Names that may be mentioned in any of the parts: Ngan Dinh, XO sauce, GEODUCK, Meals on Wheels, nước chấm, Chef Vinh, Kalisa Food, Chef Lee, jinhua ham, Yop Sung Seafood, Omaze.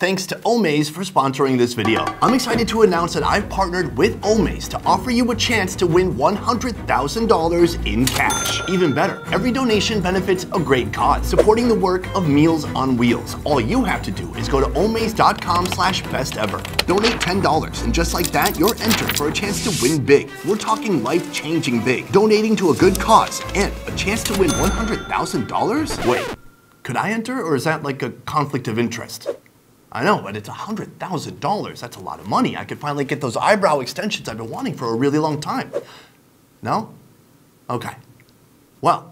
Thanks to Omaze for sponsoring this video. I'm excited to announce that I've partnered with Omaze to offer you a chance to win $100,000 in cash. Even better, every donation benefits a great cause, supporting the work of Meals on Wheels. All you have to do is go to omaze.com/bestever. Donate $10, and just like that, you're entered for a chance to win big. We're talking life-changing big, donating to a good cause, and a chance to win $100,000? Wait, could I enter, or is that like a conflict of interest? I know, but it's $100,000. That's a lot of money. I could finally get those eyebrow extensions I've been wanting for a really long time. No? Okay. Well,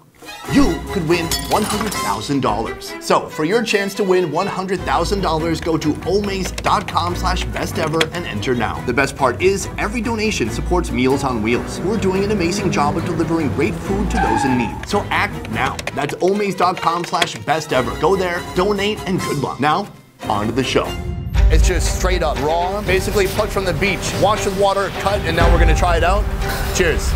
you could win $100,000. So for your chance to win $100,000, go to omaze.com/bestever and enter now. The best part is every donation supports Meals on Wheels, who are doing an amazing job of delivering great food to those in need. So act now. That's omaze.com/bestever. Go there, donate, and good luck. Now, onto the show. It's just straight up raw, basically plucked from the beach, washed with water, cut, and now we're gonna try it out. Cheers.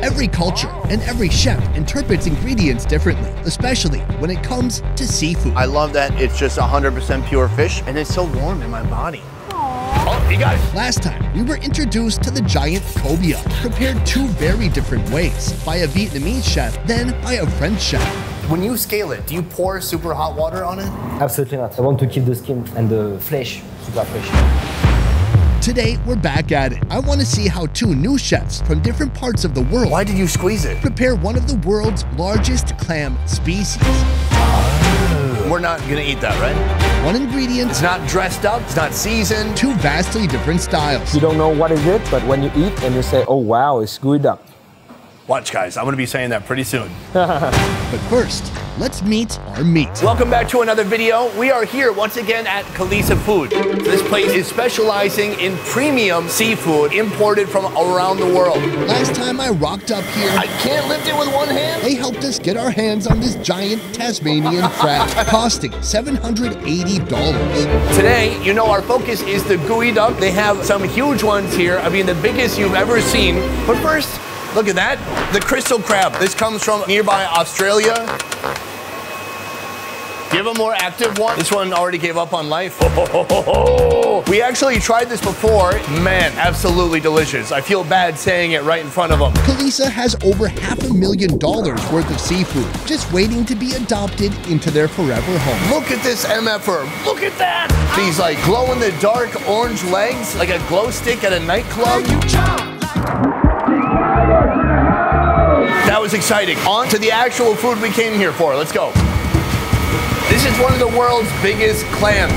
Every culture and every chef interprets ingredients differently, especially when it comes to seafood. I love that it's just 100% pure fish, and it's so warm in my body. Oh, you got it. Last time, we were introduced to the giant cobia, prepared two very different ways, by a Vietnamese chef, then by a French chef. When you scale it, do you pour super hot water on it? Absolutely not. I want to keep the skin and the flesh super fresh. Today, we're back at it. I want to see how two new chefs from different parts of the world... Why did you squeeze it? ...prepare one of the world's largest clam species. We're not going to eat that, right? One ingredient... It's not dressed up, it's not seasoned. Two vastly different styles. You don't know what is it, but when you eat and you say, oh wow, it's screwed up. Watch, guys, I'm gonna be saying that pretty soon. But first, let's meet our meat. Welcome back to another video. We are here once again at Kalisa Food. This place is specializing in premium seafood imported from around the world. Last time I rocked up here, I can't lift it with one hand. They helped us get our hands on this giant Tasmanian crab, costing $780. Today, you know, our focus is the GEODUCK. They have some huge ones here. I mean, the biggest you've ever seen. But first, look at that, the crystal crab. This comes from nearby Australia. Give a more active one. This one already gave up on life. Oh. We actually tried this before. Man, absolutely delicious. I feel bad saying it right in front of them. Kalisa has over $500,000 worth of seafood, just waiting to be adopted into their forever home. Look at this MFR. Look at that. These like glow-in-the-dark orange legs, like a glow stick at a nightclub. That was exciting. On to the actual food we came here for. Let's go. This is one of the world's biggest clams.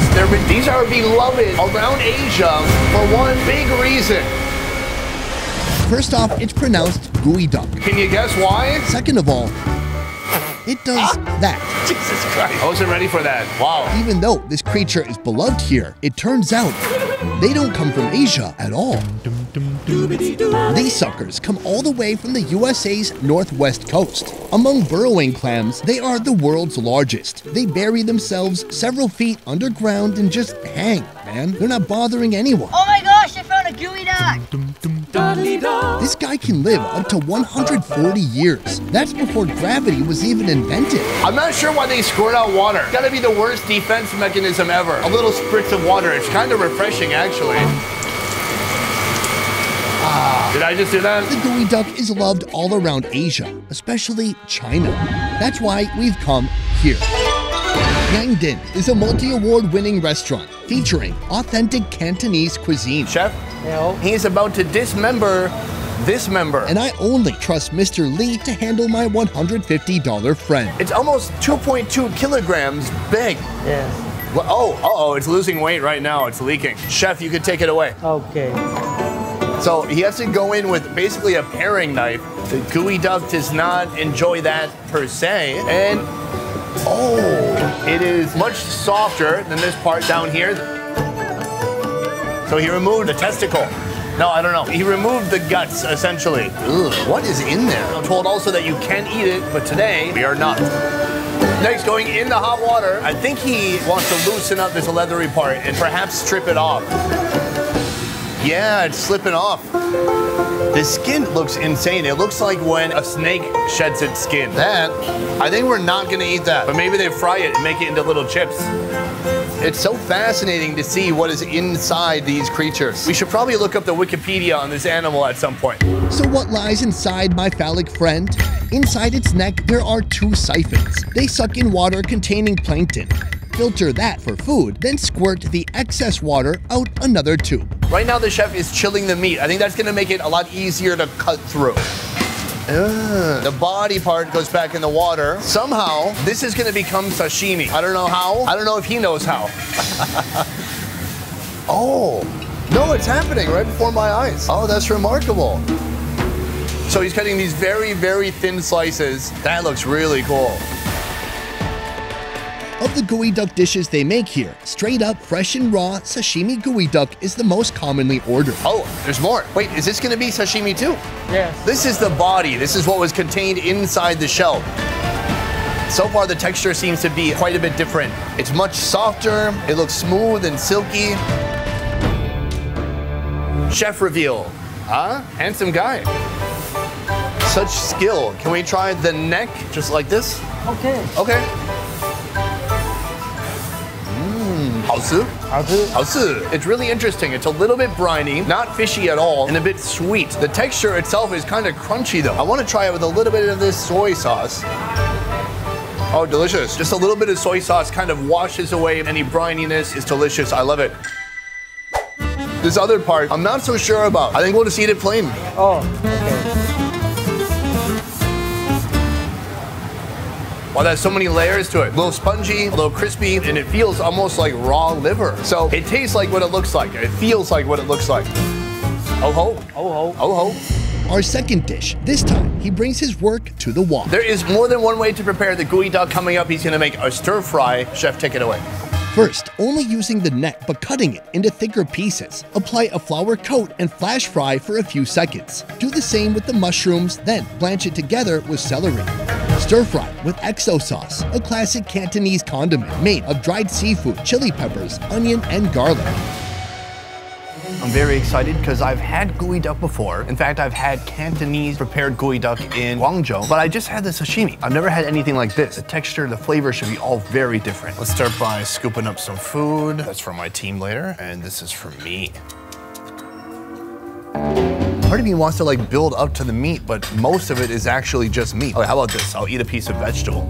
These are beloved around Asia for one big reason. First off, it's pronounced GEODUCK. Can you guess why? Second of all, it does that. Jesus Christ. I wasn't ready for that. Wow. Even though this creature is beloved here, it turns out they don't come from Asia at all. These suckers come all the way from the USA's northwest coast. Among burrowing clams, they are the world's largest. They bury themselves several feet underground and just hang, man. They're not bothering anyone. Oh my gosh, I found a GEODUCK! This guy can live up to 140 years. That's before gravity was even invented. I'm not sure why they squirt out water. It's gotta be the worst defense mechanism ever. A little spritz of water, it's kind of refreshing actually. Did I just do that? The GEODUCK is loved all around Asia, especially China. That's why we've come here. Ngan Dinh is a multi-award-winning restaurant featuring authentic Cantonese cuisine. Chef, he's about to dismember this member. And I only trust Mr. Lee to handle my $150 friend. It's almost 2.2 kilograms big. Yes. Well, uh-oh, it's losing weight right now. It's leaking. Chef, you can take it away. Okay. So he has to go in with basically a paring knife. The GEODUCK does not enjoy that per se. And, oh, it is much softer than this part down here. So he removed the testicle. No, I don't know. He removed the guts, essentially. Ugh, what is in there? I'm told also that you can eat it, but today we are not. Next, going in the hot water. I think he wants to loosen up this leathery part and perhaps strip it off. Yeah, it's slipping off. The skin looks insane. It looks like when a snake sheds its skin. That, I think we're not gonna eat that. But maybe they fry it and make it into little chips. It's so fascinating to see what is inside these creatures. We should probably look up the Wikipedia on this animal at some point. So what lies inside my phallic friend? Inside its neck, there are two siphons. They suck in water containing plankton, filter that for food, then squirt the excess water out another tube. Right now the chef is chilling the meat. I think that's gonna make it a lot easier to cut through. The body part goes back in the water. Somehow, this is gonna become sashimi. I don't know how. I don't know if he knows how. Oh, no, it's happening right before my eyes. Oh, that's remarkable. So he's cutting these very, very thin slices. That looks really cool. Of the GEODUCK dishes they make here, straight up, fresh and raw, sashimi GEODUCK is the most commonly ordered. Oh, there's more. Wait, is this gonna be sashimi too? Yes. This is the body. This is what was contained inside the shell. So far, the texture seems to be quite a bit different. It's much softer. It looks smooth and silky. Chef reveal. Ah, handsome guy. Such skill. Can we try the neck just like this? Okay. Okay. It's really interesting. It's a little bit briny, not fishy at all, and a bit sweet. The texture itself is kind of crunchy though. I want to try it with a little bit of this soy sauce. Oh, delicious. Just a little bit of soy sauce kind of washes away any brininess. It's delicious. I love it. This other part, I'm not so sure about. I think we'll just eat it plain. Oh, wow, that's so many layers to it. A little spongy, a little crispy, and it feels almost like raw liver. So it tastes like what it looks like. It feels like what it looks like. Oh ho, oh ho, oh ho. Our second dish. This time, he brings his work to the wok. There is more than one way to prepare the GEODUCK coming up. He's gonna make a stir fry. Chef, take it away. First, only using the neck, but cutting it into thicker pieces. Apply a flour coat and flash fry for a few seconds. Do the same with the mushrooms, then blanch it together with celery. Stir fry with XO sauce, a classic Cantonese condiment made of dried seafood, chili peppers, onion, and garlic. I'm very excited because I've had GEODUCK before. In fact, I've had Cantonese prepared GEODUCK in Guangzhou, but I just had the sashimi. I've never had anything like this. The texture, the flavor should be all very different. Let's start by scooping up some food. That's for my team later, and this is for me. Part of me wants to like build up to the meat, but most of it is actually just meat. Okay, how about this? I'll eat a piece of vegetable.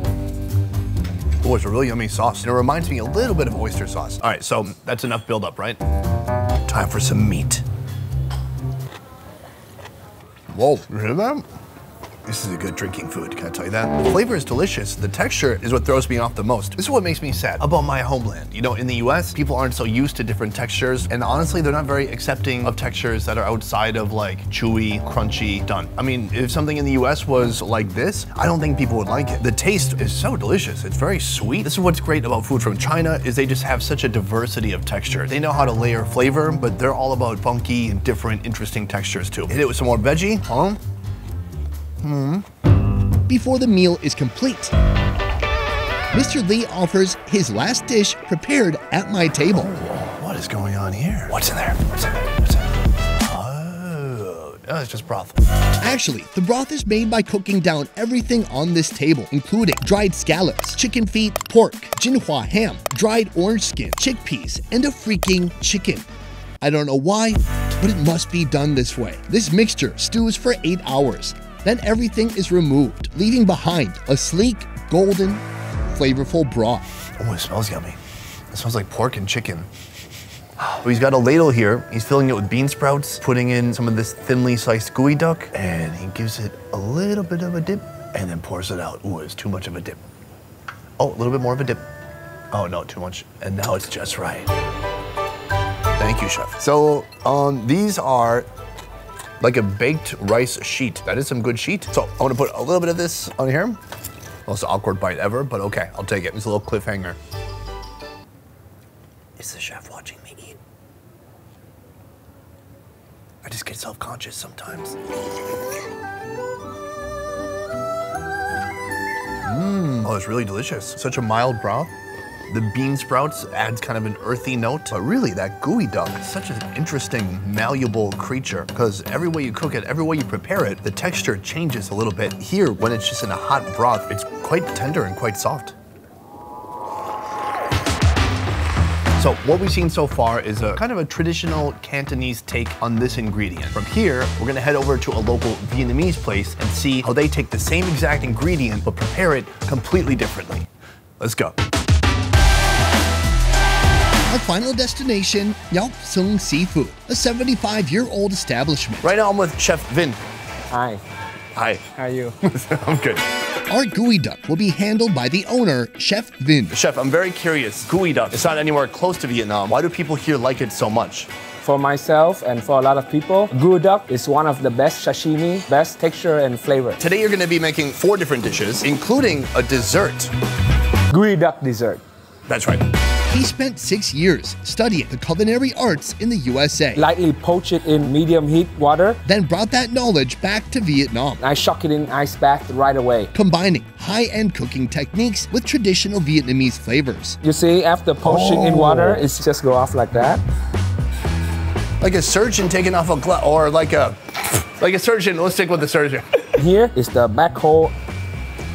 Oh, it's a really yummy sauce. And it reminds me a little bit of oyster sauce. All right, so that's enough build up, right? Time for some meat. Whoa, you hear that? This is a good drinking food, can I tell you that? The flavor is delicious. The texture is what throws me off the most. This is what makes me sad about my homeland. You know, in the US, people aren't so used to different textures, and honestly, they're not very accepting of textures that are outside of like chewy, crunchy, done. I mean, if something in the US was like this, I don't think people would like it. The taste is so delicious. It's very sweet. This is what's great about food from China is they just have such a diversity of texture. They know how to layer flavor, but they're all about funky and different, interesting textures too. Hit it with some more veggie, huh? Before the meal is complete, Mr. Lee offers his last dish prepared at my table. Oh, what is going on here? What's in there? Oh, it's just broth. Actually, the broth is made by cooking down everything on this table, including dried scallops, chicken feet, pork, jinhua ham, dried orange skin, chickpeas, and a freaking chicken. I don't know why, but it must be done this way. This mixture stews for 8 hours. Then everything is removed, leaving behind a sleek, golden, flavorful broth. Oh, it smells yummy. It smells like pork and chicken. Oh, he's got a ladle here. He's filling it with bean sprouts, putting in some of this thinly sliced GEODUCK, and he gives it a little bit of a dip and then pours it out. Ooh, it's too much of a dip. Oh, a little bit more of a dip. Oh, no, too much. And now it's just right. Thank you, Chef. So, these are like a baked rice sheet. That is some good sheet. So I want to put a little bit of this on here. Most awkward bite ever, but okay, I'll take it. It's a little cliffhanger. Is the chef watching me eat? I just get self-conscious sometimes. Oh, it's really delicious. Such a mild broth. The bean sprouts adds kind of an earthy note. But really, that gooey duck is such an interesting, malleable creature, because every way you cook it, every way you prepare it, the texture changes a little bit. Here, when it's just in a hot broth, it's quite tender and quite soft. So what we've seen so far is a kind of a traditional Cantonese take on this ingredient. From here, we're gonna head over to a local Vietnamese place and see how they take the same exact ingredient but prepare it completely differently. Let's go. Our final destination, Yop Sung Seafood, a 75-year-old establishment. Right now I'm with Chef Vinh. Hi. Hi. How are you? I'm good. Our GEODUCK will be handled by the owner, Chef Vinh. Chef, I'm very curious. GEODUCK, it's not anywhere close to Vietnam. Why do people here like it so much? For myself and for a lot of people, GEODUCK is one of the best sashimi, best texture and flavor. Today you're going to be making 4 different dishes, including a dessert. GEODUCK dessert. That's right. He spent 6 years studying the culinary arts in the USA. Lightly poach it in medium heat water. Then brought that knowledge back to Vietnam. I shock it in ice bath right away. Combining high-end cooking techniques with traditional Vietnamese flavors. You see, after poaching in water, it's just go off like that. Like a surgeon taking off a glove, or like a surgeon. Let's stick with the surgeon. Here is the back hole.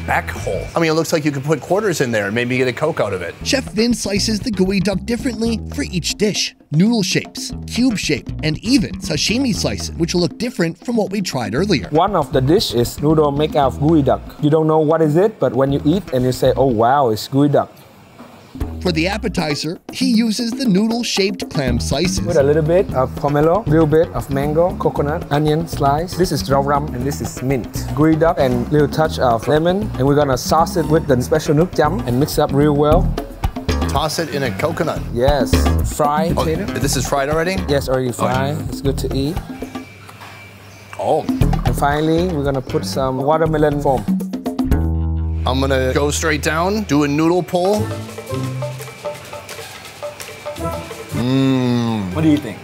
Back hole. I mean, it looks like you could put quarters in there and maybe get a Coke out of it. Chef Vinh slices the GEODUCK differently for each dish. Noodle shapes, cube shape, and even sashimi slices, which will look different from what we tried earlier. One of the dish is noodle made out of GEODUCK. You don't know what is it, but when you eat and you say, oh wow, it's GEODUCK. For the appetizer, he uses the noodle-shaped clam slices. With a little bit of pomelo, little bit of mango, coconut, onion slice. This is raw rum and this is mint. GEODUCK and little touch of lemon. And we're gonna sauce it with the special nước chấm and mix up real well. Toss it in a coconut. Yes. Fried potato. This is fried already? Yes, already fried. Okay. It's good to eat. Oh. And finally, we're gonna put some watermelon foam. I'm gonna go straight down, do a noodle pull. Mmm. What do you think?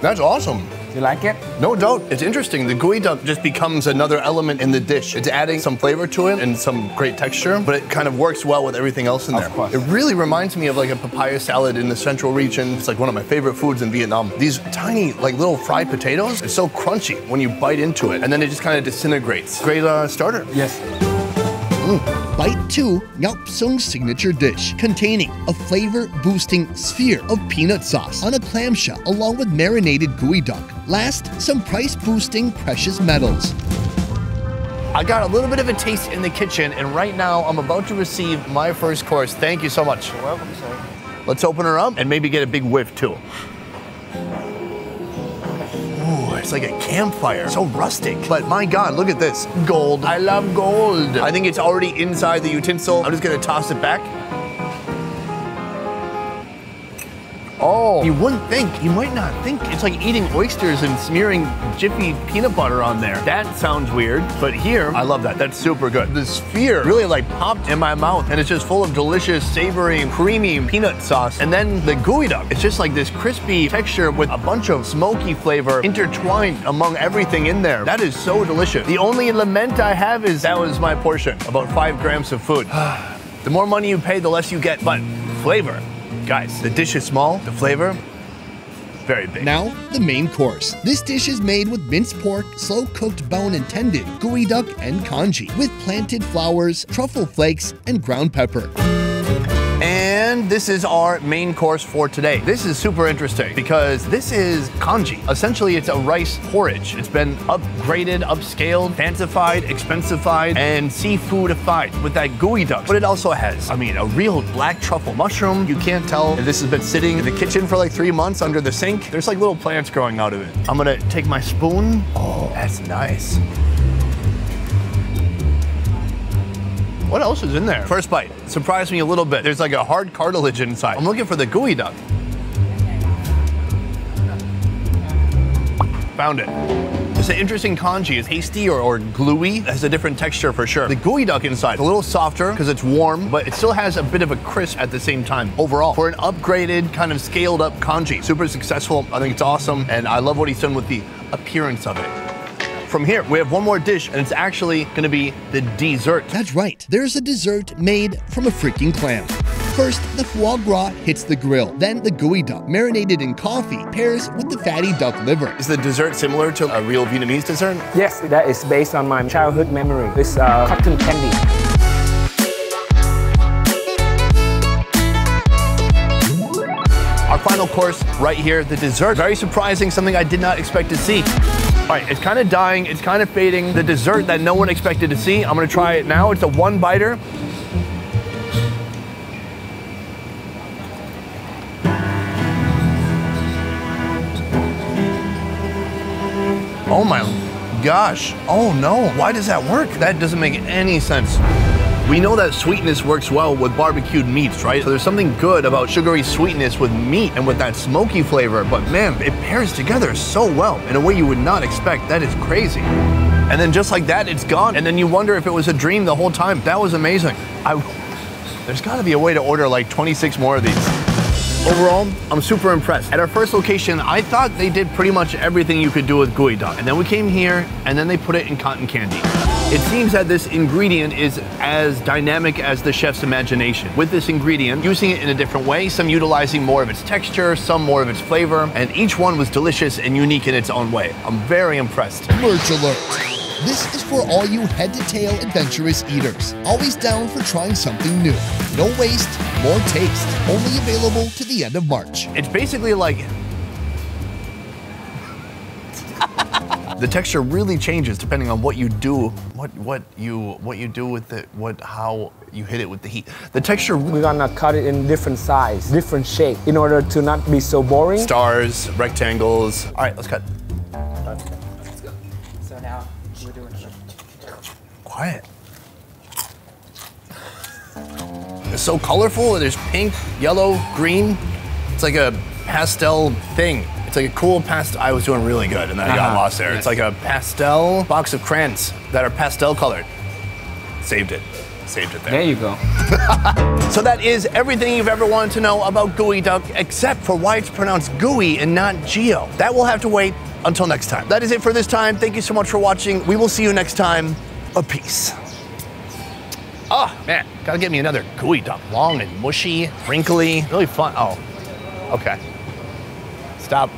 That's awesome. You like it? No doubt. It's interesting. The GEODUCK just becomes another element in the dish. It's adding some flavor to it and some great texture, but it kind of works well with everything else in there. Of course. It really reminds me of like a papaya salad in the central region. It's like one of my favorite foods in Vietnam. These tiny, like little fried potatoes, it's so crunchy when you bite into it, and then it just kind of disintegrates. Great starter. Yes. Bite 2, Yop Sung's signature dish, containing a flavor-boosting sphere of peanut sauce on a clamshell, along with marinated GEODUCK. Last, some price-boosting precious metals. I got a little bit of a taste in the kitchen, and right now I'm about to receive my first course. Thank you so much. You're welcome, sir. Let's open her up and maybe get a big whiff, too. Ooh, it's like a campfire, so rustic. But my God, look at this, gold. I love gold. I think it's already inside the utensil. I'm just gonna toss it back. Oh, you wouldn't think, you might not think. It's like eating oysters and smearing Jiffy peanut butter on there. That sounds weird, but here, I love that. That's super good. The sphere really like popped in my mouth, and it's just full of delicious, savory, creamy peanut sauce. And then the GEODUCK, it's just like this crispy texture with a bunch of smoky flavor intertwined among everything in there. That is so delicious. The only lament I have is that was my portion, about 5 grams of food. The more money you pay, the less you get, but flavor. Guys, the dish is small, the flavor, very big. Now, the main course. This dish is made with minced pork, slow-cooked bone and tendon, GEODUCK and congee, with planted flowers, truffle flakes, and ground pepper. And this is our main course for today. This is super interesting because this is congee. Essentially, it's a rice porridge. It's been upgraded, upscaled, fancified, expensified, and seafoodified with that GEODUCK. But it also has, I mean, a real black truffle mushroom. You can't tell if this has been sitting in the kitchen for like 3 months under the sink. There's like little plants growing out of it. I'm gonna take my spoon. Oh, that's nice. What else is in there? First bite, surprised me a little bit. There's like a hard cartilage inside. I'm looking for the GEODUCK. Found it. It's an interesting congee. It's hasty or gluey. It has a different texture for sure. The GEODUCK inside is a little softer because it's warm, but it still has a bit of a crisp at the same time. Overall, for an upgraded, kind of scaled up congee, super successful. I think it's awesome, and I love what he's done with the appearance of it. From here, we have one more dish, and it's actually gonna be the dessert. That's right. There's a dessert made from a freaking clam. First, the foie gras hits the grill. Then the gooey duck, marinated in coffee, pairs with the fatty duck liver. Is the dessert similar to a real Vietnamese dessert? Yes, that is based on my childhood memory. It's cotton candy. Our final course right here, the dessert. Very surprising, something I did not expect to see. All right, it's kind of dying, it's kind of fading. The dessert that no one expected to see. I'm gonna try it now. It's a one biter. Oh my gosh. Oh no, why does that work? That doesn't make any sense. We know that sweetness works well with barbecued meats, right? So there's something good about sugary sweetness with meat and with that smoky flavor, but man, it pairs together so well in a way you would not expect. That is crazy. And then just like that, it's gone. And then you wonder if it was a dream the whole time. That was amazing. There's gotta be a way to order like 26 more of these. Overall, I'm super impressed. At our first location, I thought they did pretty much everything you could do with GEODUCK. And then we came here, and then they put it in cotton candy. It seems that this ingredient is as dynamic as the chef's imagination. With this ingredient, using it in a different way, some utilizing more of its texture, some more of its flavor, and each one was delicious and unique in its own way. I'm very impressed. Merch alert. This is for all you head-to-tail adventurous eaters, always down for trying something new. No waste, more taste, only available to the end of March. It's basically like... The texture really changes depending on what you do, what you do with it, how you hit it with the heat. The texture... We're gonna cut it in different size, different shape, in order to not be so boring. Stars, rectangles. All right, let's cut. Quiet. It's so colorful. There's pink, yellow, green. It's like a pastel thing. It's like a cool pastel. I was doing really good and then I got lost there. Yes. It's like a pastel box of crayons that are pastel colored. Saved it. Saved it there. There you go. So that is everything you've ever wanted to know about GEODUCK, except for why it's pronounced gooey and not Geo. That will have to wait until next time. That is it for this time. Thank you so much for watching. We will see you next time. A piece. Oh man, gotta get me another GEODUCK. Long and mushy, wrinkly, really fun. Oh, okay. Stop.